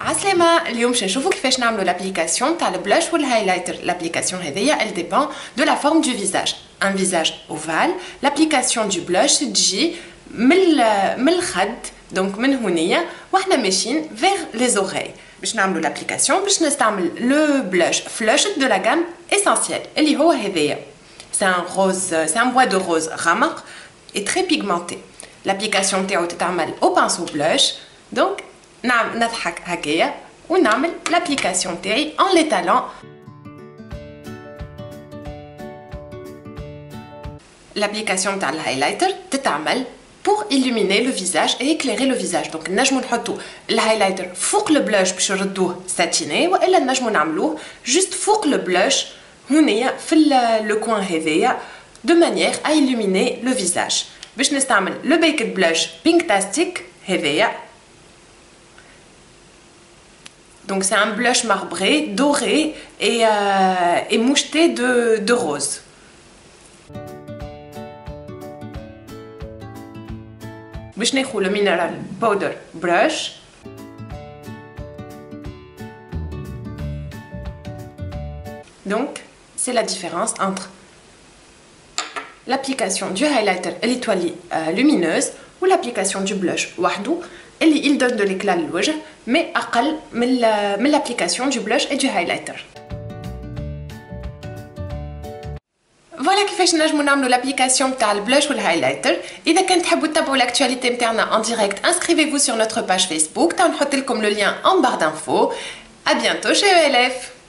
عسلامة. اليوم باش نشوفو كيفاش نعملو لابليكاسيون تاع البلاش والهايلايتر. لابليكاسيون هذيا elle dépend de la forme du visage. Un visage ovale, l'application du blush تجي من الخد دونك من هنيا وحنا ماشيين vers les oreilles. باش نعملو لابليكاسيون باش نستعمل لو بلاش فلاش دو لا غام اسانسييل اللي هو هذيا. C'est un rose, c'est un bois de rose rameq et très pigmenté. L'application تاعو تتعمل au pinceau blush. Donc نضحك هكايا ونعمل لابليكاسيون تاعي en l'étalant. L'application تاع الهايلايتر تتعمل pour illuminer le visage et éclairer le visage. Donc نجمو نحطو الهايلايتر فوق البلاش باش نردوه ساتيني والا نجمو نعملوه juste فوق البلاش هنايا في لو كوان هذايا de manière à illuminer le visage. باش نستعمل le baked blush Pinktastic هذايا. Donc c'est un blush marbré, doré et moucheté de rose. باش ناخذ le Mineral Powder Brush. Donc c'est la différence entre l'application du highlighter et l'étoile lumineuse ou l'application du blush wahdou. Il donne de l'éclat à l'œil, mais أقل من l'application du blush et du highlighter. Voilà كيفاش نجمو نعملو l'application تاع البلاش والهايلايتر. إذا كنت تحبوا تتابعوا l'actualité متاعنا en direct, inscrivez-vous sur notre page Facebook. تاع نحط لكم le lien en barre d'infos. À bientôt chez ELF.